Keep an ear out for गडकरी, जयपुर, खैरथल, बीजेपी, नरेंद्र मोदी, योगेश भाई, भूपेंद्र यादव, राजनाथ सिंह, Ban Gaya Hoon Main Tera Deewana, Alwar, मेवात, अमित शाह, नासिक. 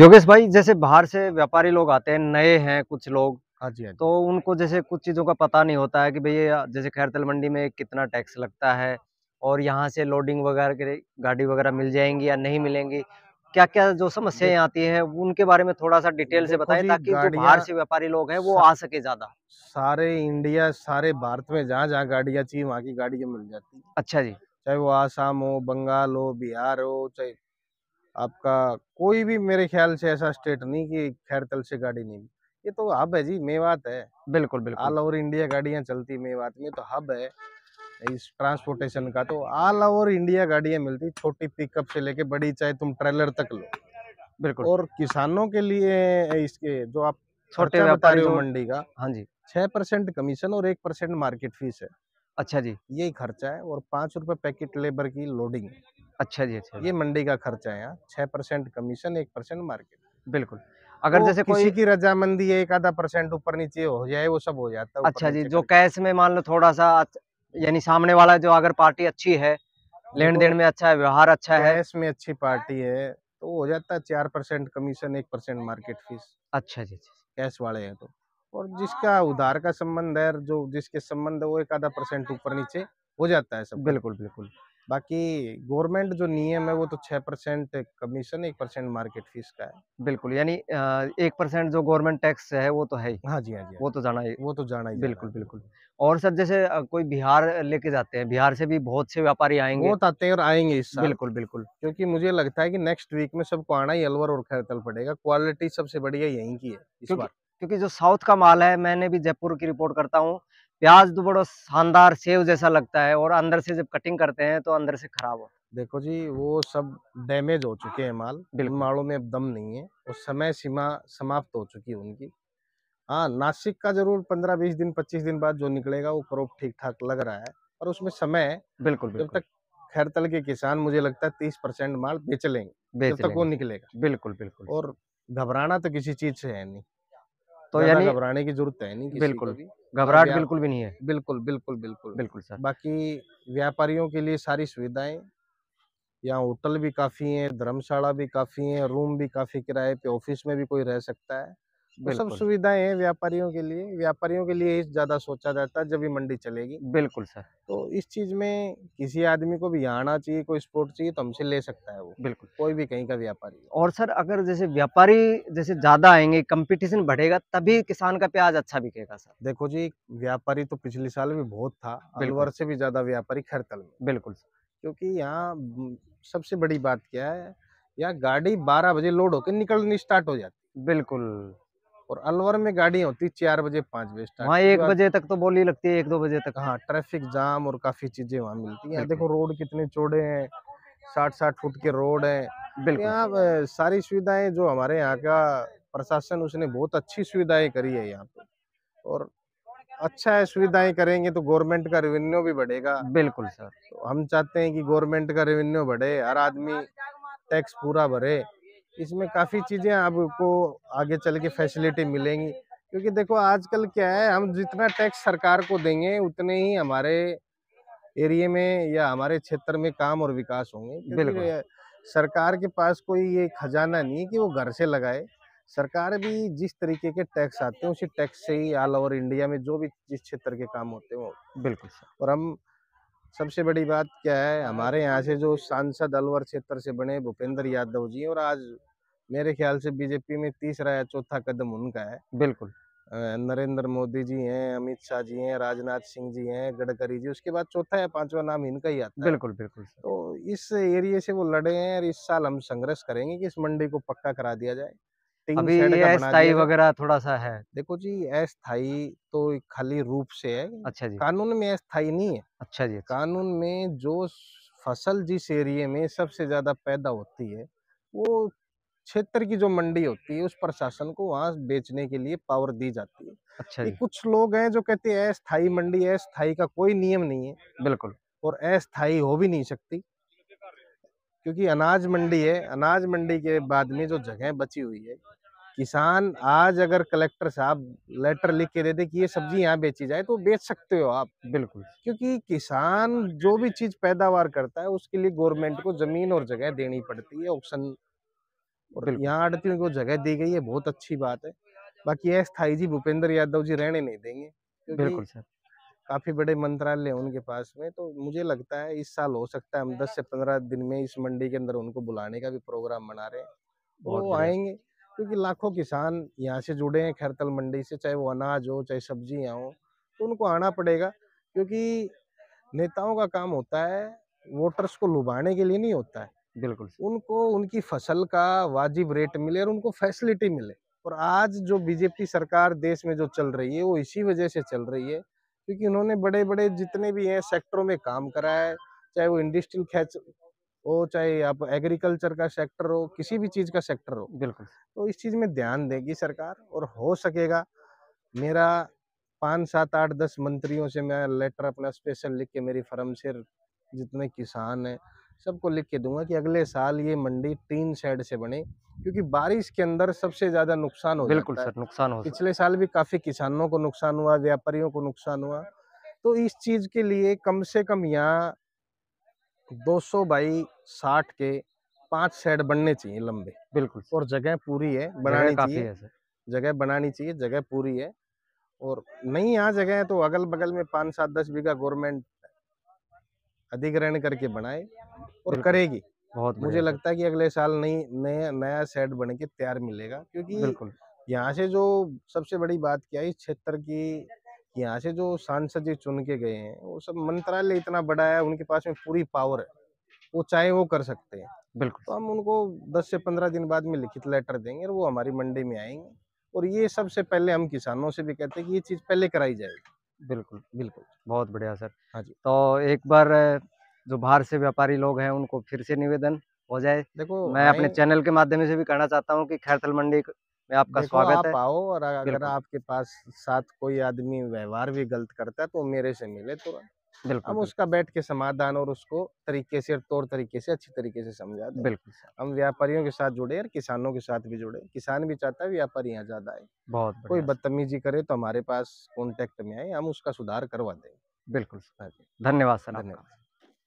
योगेश भाई, जैसे बाहर से व्यापारी लोग आते हैं, नए हैं कुछ लोग, हाँ जी, तो उनको जैसे कुछ चीज़ों का पता नहीं होता है कि भैया जैसे खैरथल मंडी में कितना टैक्स लगता है और यहाँ से लोडिंग वगैरह के गाड़ी वगैरह मिल जाएंगी या नहीं मिलेंगी, क्या क्या जो समस्याएं आती हैं उनके बारे में थोड़ा सा डिटेल से बताएं ताकि जो बाहर से व्यापारी लोग हैं वो आ सके ज्यादा। सारे इंडिया, सारे भारत में जहाँ जहाँ गाड़ियाँ चाहिए वहाँ की गाड़ियाँ मिल जाती है। अच्छा जी, चाहे वो आसाम हो, बंगाल हो, बिहार हो, चाहे आपका कोई भी, मेरे ख्याल से ऐसा स्टेट नहीं कि खैरथल से गाड़ी नहीं। ये तो हब है जी, मेवात है। बिल्कुल बिल्कुल, ऑल ओवर इंडिया गाड़ियाँ चलती मेवात में, तो हब है इस ट्रांसपोर्टेशन का, तो ऑल ओवर इंडिया गाड़ियाँ मिलती, छोटी पिकअप से लेके बड़ी, चाहे तुम ट्रेलर तक लो। बिल्कुल। और किसानों के लिए इसके जो आप छोटे व्यापारी मंडी का, हाँ जी, 6% कमीशन और 1% मार्केट फीस है। अच्छा जी, यही खर्चा है। और 5 रुपए पैकेट लेबर की लोडिंग। अच्छा जी, अच्छा, ये मंडी का खर्चा है। यहाँ 6% कमीशन, 1% मार्केट। बिल्कुल। अगर तो जैसे किसी की रजामंदी है, 1-आधा % ऊपर नीचे हो जाए, वो सब हो जाता है। अच्छा जी, जो कैश में मान लो थोड़ा सा, यानी सामने वाला जो अगर पार्टी अच्छी है, लेन देन में अच्छा है, व्यवहार अच्छा है, कैश में अच्छी पार्टी है, तो हो जाता है 4% कमीशन, 1% मार्केट फीस। अच्छा जी, कैश वाले हैं तो। और जिसका उधार का संबंध है, जो जिसके संबंध है, वो 1-आधा % ऊपर नीचे हो जाता है सब। बिल्कुल बिल्कुल। बाकी गवर्नमेंट जो नियम है वो तो 6% कमीशन, 1% मार्केट फीस का है। बिल्कुल, यानी 1% जो गवर्नमेंट टैक्स है वो तो है ही। हाँ जी, हाँ जी, वो तो जाना ही, वो तो जाना ही। बिल्कुल बिल्कुल। और सर जैसे कोई बिहार लेके जाते हैं, बिहार से भी बहुत से व्यापारी आएंगे, बहुत आते हैं और आएंगे इस साल। बिल्कुल बिल्कुल, क्योंकि मुझे लगता है कि नेक्स्ट वीक में सबको आना ही अलवर और खैरथल पड़ेगा। क्वालिटी सबसे बढ़िया यहीं की है इस बार, क्योंकि जो साउथ का माल है, मैंने भी जयपुर की रिपोर्ट करता हूँ, प्याज तो बड़ा शानदार सेव जैसा लगता है और अंदर से जब कटिंग करते हैं तो अंदर से खराब हो। देखो जी, वो सब डैमेज हो चुके हैं माल, मालों में अब दम नहीं है और समय सीमा समाप्त हो चुकी है उनकी। हाँ, नासिक का जरूर 15-20 दिन 25 दिन बाद जो निकलेगा वो क्रॉप ठीक ठाक लग रहा है, और उसमें समय है। बिल्कुल, जब तक खैरथल के किसान, मुझे लगता है 30% माल बेच लेंगे, जब तक वो निकलेगा। बिल्कुल बिल्कुल। और घबराना तो किसी चीज से है नहीं, तो यानी घबराने की जरूरत है नहीं। बिल्कुल, घबराहट बिल्कुल भी नहीं है। बिल्कुल बिल्कुल बिल्कुल बिल्कुल सर। बाकी व्यापारियों के लिए सारी सुविधाएं, यहाँ होटल भी काफी है, धर्मशाला भी काफी है, रूम भी काफी किराए पे, ऑफिस में भी कोई रह सकता है, तो सब सुविधाएं हैं व्यापारियों के लिए। व्यापारियों के लिए ज्यादा सोचा जाता है जब भी मंडी चलेगी। बिल्कुल सर। तो इस चीज में किसी आदमी को भी आना चाहिए, कोई स्पोर्ट चाहिए तो हमसे ले सकता है वो। बिल्कुल, कोई भी कहीं का व्यापारी। और सर अगर जैसे व्यापारी जैसे ज्यादा आएंगे, कंपटीशन बढ़ेगा, तभी किसान का प्याज अच्छा बिकेगा सर। देखो जी, व्यापारी तो पिछले साल भी बहुत था, अलवर से भी ज्यादा व्यापारी खैरथल में। बिल्कुल, क्योंकि यहाँ सबसे बड़ी बात क्या है, यहाँ गाड़ी 12 बजे लोड होकर निकलनी स्टार्ट हो जाती। बिल्कुल। और अलवर में गाड़ियाँ होती 4-5 बजे स्टार्ट। हाँ, 1 बजे तक तो बोली लगती है, 1-2 बजे तक। हाँ, ट्रैफिक जाम और काफी चीजें वहाँ मिलती हैं। देखो रोड कितने चौड़े हैं, 60-60 फुट के रोड हैं। बिल्कुल, यहाँ सारी सुविधाएं जो हमारे यहाँ का प्रशासन, उसने बहुत अच्छी सुविधाएं करी है यहाँ पे, और अच्छा है। सुविधाएं करेंगे तो गवर्नमेंट का रेवेन्यू भी बढ़ेगा। बिल्कुल सर। तो हम चाहते हैं कि गवर्नमेंट का रेवेन्यू बढ़े, हर आदमी टैक्स पूरा भरे, इसमें काफ़ी चीज़ें आपको आगे चल के फैसिलिटी मिलेंगी। क्योंकि देखो आजकल क्या है, हम जितना टैक्स सरकार को देंगे उतने ही हमारे एरिया में या हमारे क्षेत्र में काम और विकास होंगे। बिल्कुल, सरकार के पास कोई ये खजाना नहीं है कि वो घर से लगाए। सरकार भी जिस तरीके के टैक्स आते हैं उसी टैक्स से ही ऑल ओवर इंडिया में जो भी जिस क्षेत्र के काम होते हैं वो। बिल्कुल। और हम सबसे बड़ी बात क्या है, हमारे यहाँ से जो सांसद अलवर क्षेत्र से बने भूपेंद्र यादव जी, और आज मेरे ख्याल से बीजेपी में 3रा या 4था कदम उनका है। बिल्कुल। नरेंद्र मोदी जी हैं, अमित शाह जी हैं, राजनाथ सिंह जी हैं, गडकरी जी, उसके बाद 4था या 5वां नाम इनका ही आता है। बिल्कुल बिल्कुल। तो इस एरिया से वो लड़े हैं, और इस साल हम संघर्ष करेंगे कि इस मंडी को पक्का करा दिया जाए। अभी स्थाई वगैरह थोड़ा सा है। देखो जी, अस्थाई तो खाली रूप से है। अच्छा जी, कानून में अस्थाई नहीं है। अच्छा जी, कानून में जो फसल जिस एरिया में सबसे ज्यादा पैदा होती है, वो क्षेत्र की जो मंडी होती है उस प्रशासन को वहाँ बेचने के लिए पावर दी जाती है। अच्छा जी। कुछ लोग हैं जो कहते हैं अस्थाई मंडी, अस्थाई का कोई नियम नहीं है। बिल्कुल। और अस्थाई हो भी नहीं सकती, क्योंकि अनाज मंडी है। अनाज मंडी के बाद में जो जगह बची हुई है, किसान आज अगर कलेक्टर साहब लेटर लिख के दे दे कि ये सब्जी यहाँ बेची जाए, तो बेच सकते हो आप। बिल्कुल, क्योंकि किसान जो भी चीज पैदावार करता है उसके लिए गवर्नमेंट को जमीन और जगह देनी पड़ती है, ऑक्शन और यहाँ 38 को जगह दी गई है, बहुत अच्छी बात है। बाकी यह स्थायी जी भूपेंद्र यादव जी रहने नहीं देंगे, बिल्कुल सर। काफी बड़े मंत्रालय उनके पास में, तो मुझे लगता है इस साल हो सकता है हम 10 से 15 दिन में इस मंडी के अंदर उनको बुलाने का भी प्रोग्राम बना रहे हैं। वो आएंगे क्योंकि लाखों किसान यहाँ से जुड़े हैं खैरथल मंडी से, चाहे वो अनाज हो चाहे सब्जियाँ हो, तो उनको आना पड़ेगा। क्योंकि नेताओं का काम होता है वोटर्स को लुभाने के लिए नहीं होता है, बिल्कुल उनको उनकी फसल का वाजिब रेट मिले और उनको फैसिलिटी मिले। और आज जो बीजेपी सरकार देश में जो चल रही है वो इसी वजह से चल रही है क्योंकि उन्होंने बड़े बड़े जितने भी हैं सेक्टरों में काम करा है, चाहे वो इंडस्ट्रियल खैच हो, चाहे आप एग्रीकल्चर का सेक्टर हो, किसी भी चीज़ का सेक्टर हो, बिल्कुल। तो इस चीज़ में ध्यान देगी सरकार और हो सकेगा मेरा 5, 7, 8, 10 मंत्रियों से मैं लेटर अपना स्पेशल लिख के मेरी फर्म से जितने किसान हैं सबको लिख के दूंगा कि अगले साल ये मंडी 3 शेड से बने क्योंकि बारिश के अंदर सबसे ज़्यादा नुकसान हो, बिल्कुल सर नुकसान हो। पिछले साल भी काफ़ी किसानों को नुकसान हुआ, व्यापारियों को नुकसान हुआ। तो इस चीज़ के लिए कम से कम यहाँ 200 बाई 60 के 5 शेड बनने चाहिए लंबे, बिल्कुल। और जगह पूरी है, बनानी चाहिए जगह, बनानी चाहिए जगह पूरी है। और नहीं यहाँ जगह है तो अगल बगल में 5, 7, 10 बीघा गवर्नमेंट अधिग्रहण करके बनाए और करेगी। बहुत मुझे लगता है कि अगले साल नया सेट बन के तैयार मिलेगा क्योंकि यहाँ से जो सबसे बड़ी बात क्या है इस क्षेत्र की, यहाँ से जो सांसद जी चुन के गए हैं वो सब मंत्रालय इतना बड़ा है, उनके पास में पूरी पावर है, वो चाहे वो कर सकते हैं, बिल्कुल। तो हम उनको 10 से 15 दिन बाद में लिखित लेटर देंगे और वो हमारी मंडी में आएंगे। और ये सबसे पहले हम किसानों से भी कहते हैं कि ये चीज़ पहले कराई जाएगी, बिल्कुल बिल्कुल। बहुत बढ़िया सर, हाँ जी। तो एक बार जो बाहर से व्यापारी लोग हैं उनको फिर से निवेदन हो जाए। देखो मैं अपने चैनल के माध्यम से भी कहना चाहता हूँ कि खैरथल मंडी में आपका स्वागत है। आओ और अगर आपके पास साथ कोई आदमी व्यवहार भी गलत करता है तो मेरे से मिले तुरंत, बिल्कुल। हम उसका बैठ के समाधान और उसको तरीके से और तौर तरीके से अच्छी तरीके से समझा दें, बिल्कुल। हम व्यापारियों के साथ जुड़े और किसानों के साथ भी जुड़े, किसान भी चाहता है व्यापारी यहाँ ज्यादा आए। बहुत कोई बदतमीजी करे तो हमारे पास कॉन्टेक्ट में आए, हम उसका सुधार करवा देंगे, बिल्कुल। धन्यवाद सर, धन्यवाद।